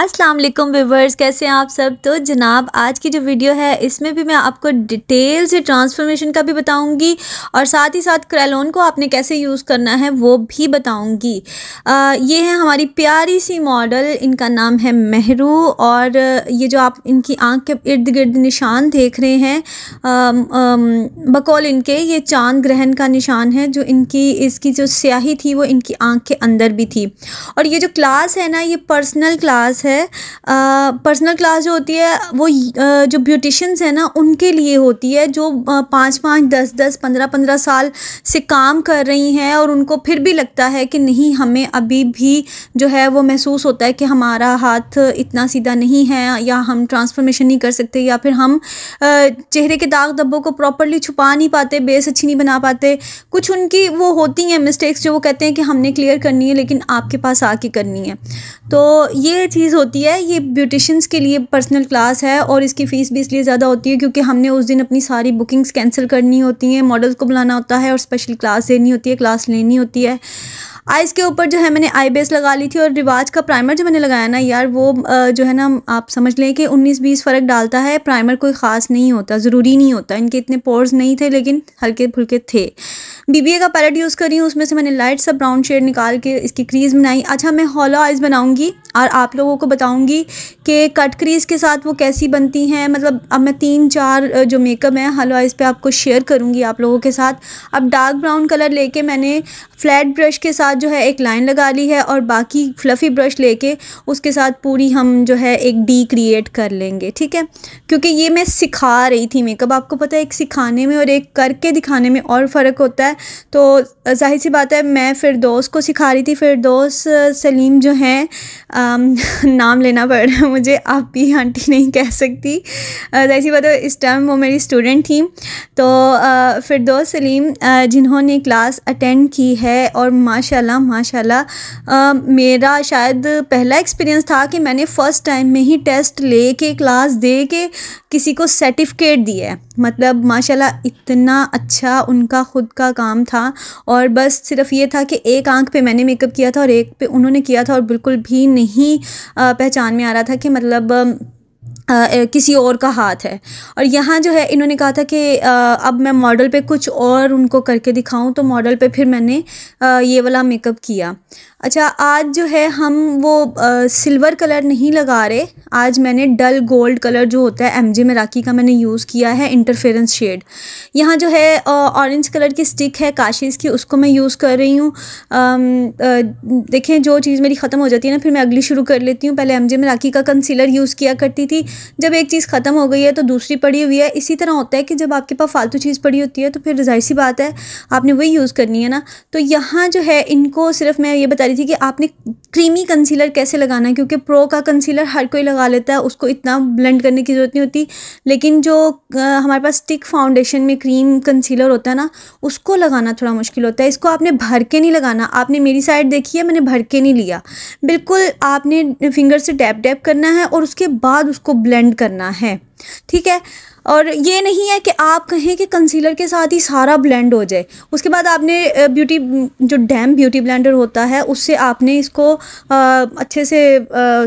अस्सलाम वालेकुम व्यूअर्स, कैसे हैं आप सब। तो जनाब आज की जो वीडियो है इसमें भी मैं आपको डिटेल से ट्रांसफॉर्मेशन का भी बताऊंगी और साथ ही साथ क्रेलोन को आपने कैसे यूज़ करना है वो भी बताऊंगी। ये है हमारी प्यारी सी मॉडल, इनका नाम है मेहरू। और ये जो आप इनकी आंख के इर्द गिर्द निशान देख रहे हैं बकौल इनके, ये चांद ग्रहण का निशान है। जो इनकी इसकी जो स्याही थी वो इनकी आँख के अंदर भी थी। और ये जो क्लास है ना, ये पर्सनल क्लास है। पर्सनल क्लास जो होती है वो जो ब्यूटिशियंस हैं ना उनके लिए होती है, जो 5-5, 10-10, 15-15 साल से काम कर रही हैं और उनको फिर भी लगता है कि नहीं, हमें अभी भी जो है वो महसूस होता है कि हमारा हाथ इतना सीधा नहीं है या हम ट्रांसफॉर्मेशन नहीं कर सकते या फिर हम चेहरे के दाग धब्बों को प्रॉपरली छुपा नहीं पाते, बेस अच्छी नहीं बना पाते। कुछ उनकी वो होती हैं मिस्टेक्स जो वो कहते हैं कि हमने क्लियर करनी है लेकिन आपके पास आके करनी है। तो ये चीज़ होती है, ये ब्यूटिशियंस के लिए पर्सनल क्लास है। और इसकी फ़ीस भी इसलिए ज़्यादा होती है क्योंकि हमने उस दिन अपनी सारी बुकिंग्स कैंसिल करनी होती हैं, मॉडल्स को बुलाना होता है और स्पेशल क्लास देनी होती है, क्लास लेनी होती है। आइज़ के ऊपर जो है मैंने आई बेस लगा ली थी और रिवाज का प्राइमर जो मैंने लगाया ना यार, वो जो है ना आप समझ लें कि 19-20 फ़र्क डालता है। प्राइमर कोई ख़ास नहीं होता, ज़रूरी नहीं होता। इनके इतने पोर्स नहीं थे लेकिन हल्के फुल्के थे। बीबीए का पैलेट यूज़ कर रही हूँ, उसमें से मैंने लाइट सा ब्राउन शेड निकाल के इसकी क्रीज़ बनाई। अच्छा, मैं हॉलो आइज़ बनाऊँगी और आप लोगों को बताऊँगी कि कट क्रीज़ के साथ वो कैसी बनती हैं। मतलब अब मैं 3-4 जो मेकअप है हॉलो आइज़ पर आपको शेयर करूँगी आप लोगों के साथ। अब डार्क ब्राउन कलर लेके मैंने फ्लैट ब्रश के साथ जो है एक लाइन लगा ली है और बाकी फ्लफ़ी ब्रश लेके उसके साथ पूरी हम जो है एक डी क्रिएट कर लेंगे, ठीक है। क्योंकि ये मैं सिखा रही थी मेकअप, आपको पता है एक सिखाने में और एक करके दिखाने में और फ़र्क होता है। तो जाहिर सी बात है मैं फिरदौस को सिखा रही थी। फिरदौस सलीम जो हैं, नाम लेना पड़ रहा है मुझे, आप भी आंटी नहीं कह सकती, जाहिर सी बात है इस टाइम वो मेरी स्टूडेंट थी। तो फिरदौस सलीम जिन्होंने क्लास अटेंड की है और माशाल्लाह मेरा शायद पहला एक्सपीरियंस था कि मैंने फ़र्स्ट टाइम में ही टेस्ट ले के क्लास दे के किसी को सर्टिफिकेट दिया है। मतलब माशाल्लाह इतना अच्छा उनका ख़ुद का काम था। और बस सिर्फ ये था कि एक आंख पे मैंने मेकअप किया था और एक पे उन्होंने किया था और बिल्कुल भी नहीं पहचान में आ रहा था कि मतलब किसी और का हाथ है। और यहाँ जो है इन्होंने कहा था कि अब मैं मॉडल पे कुछ और उनको करके दिखाऊं, तो मॉडल पे फिर मैंने ये वाला मेकअप किया। अच्छा, आज जो है हम वो सिल्वर कलर नहीं लगा रहे, आज मैंने डल गोल्ड कलर जो होता है एमजे मराकी का मैंने यूज़ किया है, इंटरफेरेंस शेड। यहाँ जो है ऑरेंज कलर की स्टिक है काशीज़ की, उसको मैं यूज़ कर रही हूँ। देखें, जो चीज़ मेरी ख़त्म हो जाती है ना फिर मैं अगली शुरू कर लेती हूँ। पहले एमजे मराकी का कंसीलर यूज़ किया करती थी, जब एक चीज़ ख़त्म हो गई है तो दूसरी पड़ी हुई है। इसी तरह होता है कि जब आपके पास फालतू चीज़ पड़ी होती है तो फिर जाहिर सी बात है आपने वही यूज़ करनी है ना। तो यहाँ जो है इनको सिर्फ मैं ये बता रही थी कि आपने क्रीमी कंसीलर कैसे लगाना है, क्योंकि प्रो का कंसीलर हर कोई लगा लेता है, उसको इतना ब्लेंड करने की ज़रूरत नहीं होती। लेकिन जो हमारे पास स्टिक फाउंडेशन में क्रीम कंसीलर होता है ना, उसको लगाना थोड़ा मुश्किल होता है। इसको आपने भर के नहीं लगाना। आपने मेरी साइड देखी है, मैंने भर के नहीं लिया, बिल्कुल आपने फिंगर से टैप टैप करना है और उसके बाद उसको ब्लेंड करना है, ठीक है। और ये नहीं है कि आप कहें कि कंसीलर के साथ ही सारा ब्लेंड हो जाए। उसके बाद आपने ब्यूटी जो डैम ब्यूटी ब्लेंडर होता है उससे आपने इसको अच्छे से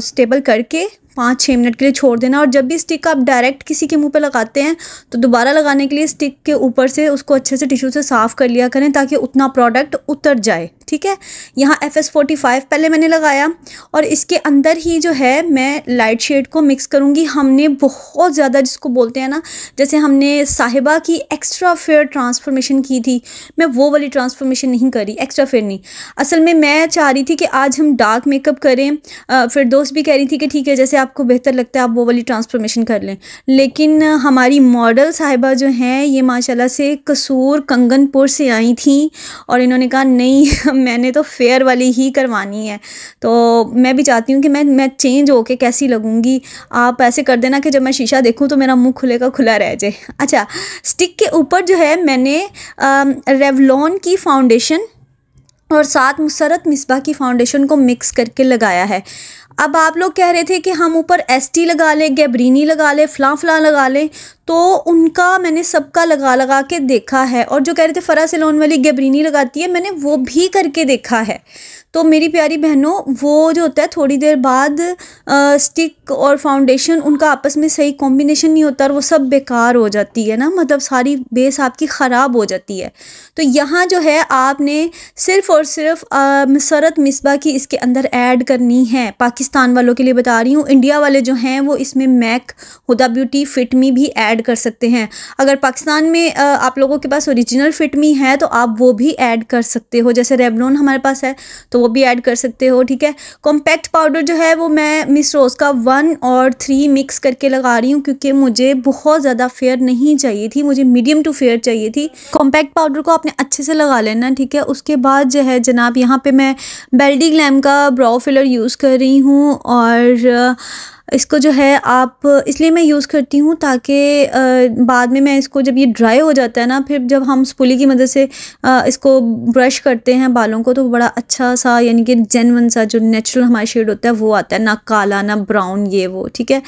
स्टेबल करके 5-6 मिनट के लिए छोड़ देना। और जब भी स्टिक आप डायरेक्ट किसी के मुंह पे लगाते हैं तो दोबारा लगाने के लिए स्टिक के ऊपर से उसको अच्छे से टिश्यू से साफ़ कर लिया करें ताकि उतना प्रोडक्ट उतर जाए, ठीक है। यहाँ FS45 पहले मैंने लगाया और इसके अंदर ही जो है मैं लाइट शेड को मिक्स करूँगी। हमने बहुत ज़्यादा, जिसको बोलते हैं ना, जैसे हमने साहिबा की एक्स्ट्रा फेयर ट्रांसफॉर्मेशन की थी, मैं वो वाली ट्रांसफॉर्मेशन नहीं करी, एक्स्ट्रा फेयर नहीं। असल में मैं चाह रही थी कि आज हम डार्क मेकअप करें। फिरदौस भी कह रही थी कि ठीक है जैसे आपको बेहतर लगता है आप वो वाली ट्रांसफॉर्मेशन कर लें। लेकिन हमारी मॉडल साहिबा जो हैं ये माशाल्लाह से कसूर कंगनपुर से आई थी और इन्होंने कहा नहीं मैंने तो फेयर वाली ही करवानी है। तो मैं भी चाहती हूँ कि मैं चेंज होके कैसी लगूँगी। आप ऐसे कर देना कि जब मैं शीशा देखूँ तो मेरा मुँह खुले का खुला रह जाए। अच्छा, स्टिक के ऊपर जो है मैंने रेवलॉन की फाउंडेशन और साथ मुसरत मिसबा की फाउंडेशन को मिक्स करके लगाया है। अब आप लोग कह रहे थे कि हम ऊपर एसटी लगा लें, गैबरीनी लगा लें, फ़लाँ फ़लाँ लगा लें, तो उनका मैंने सबका लगा के देखा है। और जो कह रहे थे फरा सिलोन वाली गैबरीनी लगाती है, मैंने वो भी करके देखा है। तो मेरी प्यारी बहनों, वो जो होता है थोड़ी देर बाद स्टिक और फाउंडेशन उनका आपस में सही कॉम्बिनेशन नहीं होता और वो सब बेकार हो जाती है ना, मतलब सारी बेस आपकी ख़राब हो जाती है। तो यहाँ जो है आपने सिर्फ़ और सिर्फ मसरत मिसबा की इसके अंदर ऐड करनी है। पाकिस्तान वालों के लिए बता रही हूँ, इंडिया वाले जो हैं वो इसमें MAC Huda beauty fit me भी ऐड कर सकते हैं। अगर पाकिस्तान में आप लोगों के पास ओरिजिनल फिट मी है तो आप वो भी ऐड कर सकते हो, जैसे रेवलॉन हमारे पास है तो वो भी ऐड कर सकते हो, ठीक है। कॉम्पैक्ट पाउडर जो है वो मैं मिस रोज़ का 1 और 3 मिक्स करके लगा रही हूँ, क्योंकि मुझे बहुत ज़्यादा फेयर नहीं चाहिए थी, मुझे मीडियम टू फेयर चाहिए थी। कॉम्पैक्ट पाउडर को आपने अच्छे से लगा लेना, ठीक है। उसके बाद जो है जनाब, यहाँ पर मैं बेल्डी ग्लैम का ब्राउ फिलर यूज़ कर रही हूँ और इसको जो है आप इसलिए मैं यूज़ करती हूँ ताकि बाद में मैं इसको जब ये ड्राई हो जाता है ना, फिर जब हम स्पूली की मदद से इसको ब्रश करते हैं बालों को, तो बड़ा अच्छा सा यानी कि जेन्युइन सा जो नेचुरल हमारा शेड होता है वो आता है, ना काला ना ब्राउन ये वो, ठीक है।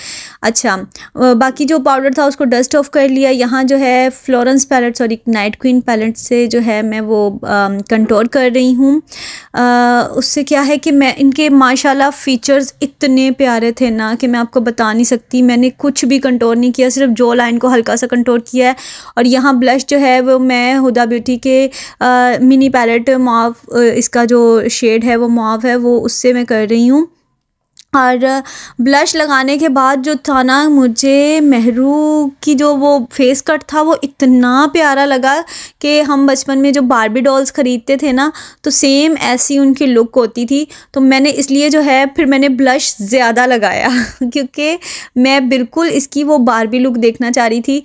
अच्छा, बाकी जो पाउडर था उसको डस्ट ऑफ कर लिया। यहाँ जो है फ्लोरेंस पैलेट और एक नाइट क्वीन पैलेट से जो है मैं वो कंटोर कर रही हूँ। उससे क्या है कि मैं इनके माशाल्लाह फ़ीचर्स इतने प्यारे थे ना कि मैं आपको बता नहीं सकती। मैंने कुछ भी कंटोर नहीं किया, सिर्फ जो लाइन को हल्का सा कंटोर किया है। और यहाँ ब्लश जो है वो मैं हुदा ब्यूटी के मिनी पैलेट मॉव, इसका जो शेड है वो मॉव है, वो उससे मैं कर रही हूँ। और ब्लश लगाने के बाद जो था ना, मुझे मेहरू की जो वो फेस कट था वो इतना प्यारा लगा कि हम बचपन में जो बार्बी डॉल्स ख़रीदते थे ना, तो सेम ऐसी उनकी लुक होती थी। तो मैंने इसलिए जो है फिर मैंने ब्लश ज़्यादा लगाया क्योंकि मैं बिल्कुल इसकी वो बार्बी लुक देखना चाह रही थी।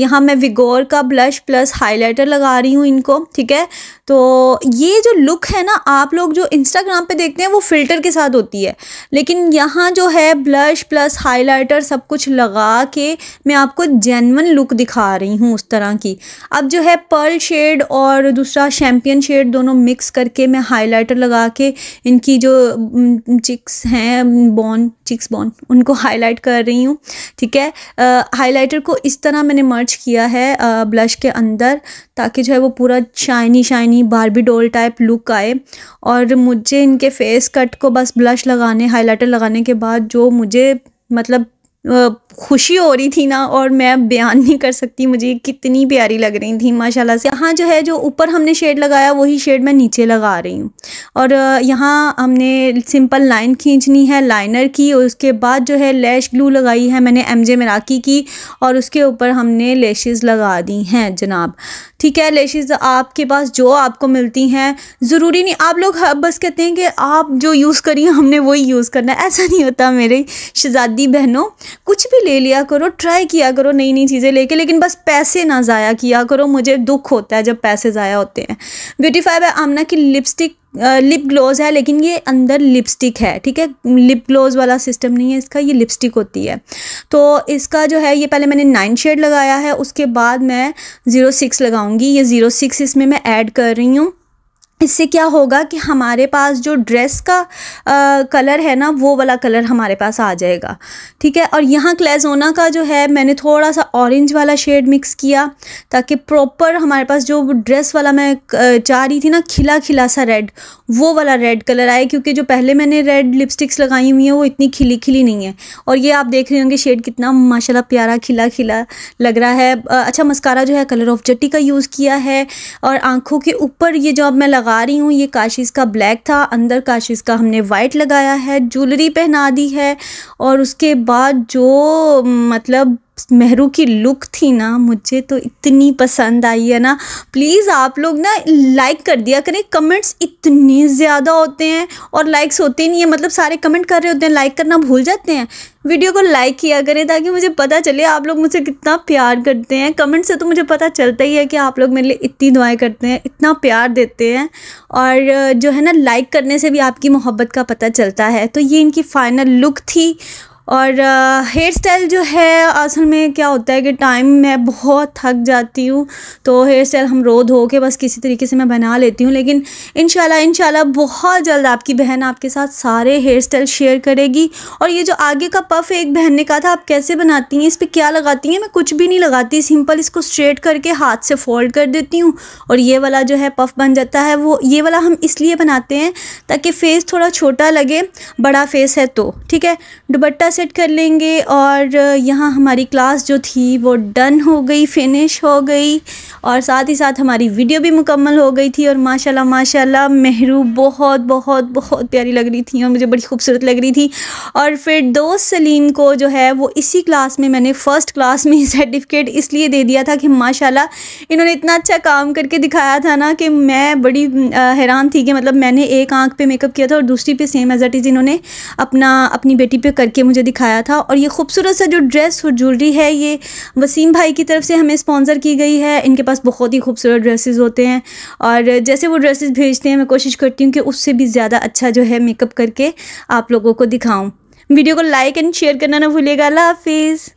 यहाँ मैं विगोर का ब्लश प्लस हाईलाइटर लगा रही हूँ इनको, ठीक है। तो ये जो लुक है ना, आप लोग जो इंस्टाग्राम पर देखते हैं वो फ़िल्टर के साथ होती है, लेकिन यहाँ जो है ब्लश प्लस हाइलाइटर सब कुछ लगा के मैं आपको जेन्युइन लुक दिखा रही हूँ उस तरह की। अब जो है पर्ल शेड और दूसरा शैम्पियन शेड दोनों मिक्स करके मैं हाइलाइटर लगा के इनकी जो चिक्स हैं, बॉन चिक्स बॉन, उनको हाईलाइट कर रही हूँ, ठीक है। हाइलाइटर को इस तरह मैंने मर्ज किया है ब्लश के अंदर ताकि जो है वो पूरा shiny Barbie doll type look आए। और मुझे इनके फेस कट को बस ब्लश लगाने हाइलाइटर लगाने के बाद जो मुझे मतलब खुशी हो रही थी ना, और मैं बयान नहीं कर सकती, मुझे कितनी प्यारी लग रही थी माशाल्लाह से। यहाँ जो है जो ऊपर हमने शेड लगाया वही शेड मैं नीचे लगा रही हूँ। और यहाँ हमने सिंपल लाइन खींचनी है लाइनर की, और उसके बाद जो है लैश ग्लू लगाई है मैंने एमजे मराकी की, और उसके ऊपर हमने लैशेज़ लगा दी हैं जनाब, ठीक है। लैशेज़ आपके पास जो आपको मिलती हैं, ज़रूरी नहीं आप लोग बस कहते हैं कि आप जो यूज़ करिए हमने वही यूज़ करना, ऐसा नहीं होता मेरे शहज़ादी बहनों। कुछ भी ले लिया करो, ट्राई किया करो नई नई चीज़ें लेके, लेकिन बस पैसे ना ज़ाया किया करो। मुझे दुख होता है जब पैसे ज़ाया होते हैं। ब्यूटी वाइब बाय आमना की लिपस्टिक लिप ग्लोज है, लेकिन ये अंदर लिपस्टिक है, ठीक है। लिप ग्लोज वाला सिस्टम नहीं है इसका, ये लिपस्टिक होती है। तो इसका जो है ये पहले मैंने 9 शेड लगाया है, उसके बाद मैं 06 लगाऊंगी। ये 06 इसमें मैं ऐड कर रही हूँ। इससे क्या होगा कि हमारे पास जो ड्रेस का कलर है ना, वो वाला कलर हमारे पास आ जाएगा, ठीक है। और यहाँ क्लेजोना का जो है मैंने थोड़ा सा ऑरेंज वाला शेड मिक्स किया ताकि प्रॉपर हमारे पास जो ड्रेस वाला मैं चाह रही थी ना, खिला खिला सा रेड, वो वाला रेड कलर आए। क्योंकि जो पहले मैंने रेड लिपस्टिक्स लगाई हुई हैं वो इतनी खिली खिली नहीं है। और ये आप देख रहे होंगे शेड कितना माशाल्लाह प्यारा खिला खिला लग रहा है। अच्छा, मस्कारा जो है कलर ऑफ जट्टी का यूज़ किया है। और आँखों के ऊपर ये जो अब मैं लगा रही हूँ, ये काशीज का ब्लैक था, अंदर काशीज का हमने वाइट लगाया है। ज्वेलरी पहना दी है, और उसके बाद जो मतलब मेहरू की लुक थी ना, मुझे तो इतनी पसंद आई है ना। प्लीज़ आप लोग ना लाइक कर दिया करें, कमेंट्स इतने ज़्यादा होते हैं और लाइक्स होते नहीं है, मतलब सारे कमेंट कर रहे होते हैं, लाइक करना भूल जाते हैं। वीडियो को लाइक किया करें ताकि मुझे पता चले आप लोग मुझसे कितना प्यार करते हैं। कमेंट से तो मुझे पता चलता ही है कि आप लोग मेरे लिए इतनी दुआएं करते हैं, इतना प्यार देते हैं। और जो है ना, लाइक करने से भी आपकी मोहब्बत का पता चलता है। तो ये इनकी फ़ाइनल लुक थी। और हेयर स्टाइल जो है असल में क्या होता है कि टाइम मैं बहुत थक जाती हूँ, तो हेयर स्टाइल हम रो धो के बस किसी तरीके से मैं बना लेती हूँ। लेकिन इंशाल्लाह बहुत जल्द आपकी बहन आपके साथ सारे हेयर स्टाइल शेयर करेगी। और ये जो आगे का पफ एक बहन ने कहा था आप कैसे बनाती हैं, इस पर क्या लगाती हैं? मैं कुछ भी नहीं लगाती, सिंपल इसको स्ट्रेट करके हाथ से फोल्ड कर देती हूँ और ये वाला जो है पफ बन जाता है। वो ये वाला हम इसलिए बनाते हैं ताकि फेस थोड़ा छोटा लगे, बड़ा फेस है तो ठीक है। दुपट्टा सेट कर लेंगे और यहाँ हमारी क्लास जो थी वो डन हो गई, फिनिश हो गई और साथ ही साथ हमारी वीडियो भी मुकम्मल हो गई थी। और माशाल्लाह माशाल्लाह मेहरू बहुत बहुत बहुत प्यारी लग रही थी और मुझे बड़ी खूबसूरत लग रही थी। और फिरदौस सलीम को जो है वो इसी क्लास में मैंने फ़र्स्ट क्लास में सर्टिफिकेट इसलिए दे दिया था कि माशाल्लाह इन्होंने इतना अच्छा काम करके दिखाया था ना कि मैं बड़ी हैरान थी कि मतलब मैंने एक आँख पर मेकअप किया था और दूसरी पे सेम एज इट इज़ इन्होंने अपनी बेटी पे करके मुझे दिखाया था। और ये खूबसूरत सा जो ड्रेस और ज्वेलरी है ये वसीम भाई की तरफ से हमें स्पॉन्सर की गई है। इनके पास बहुत ही खूबसूरत ड्रेसेस होते हैं और जैसे वो ड्रेसेस भेजते हैं मैं कोशिश करती हूँ कि उससे भी ज़्यादा अच्छा जो है मेकअप करके आप लोगों को दिखाऊँ। वीडियो को लाइक एंड शेयर करना ना भूलिएगा। अल्लाह हाफिज़।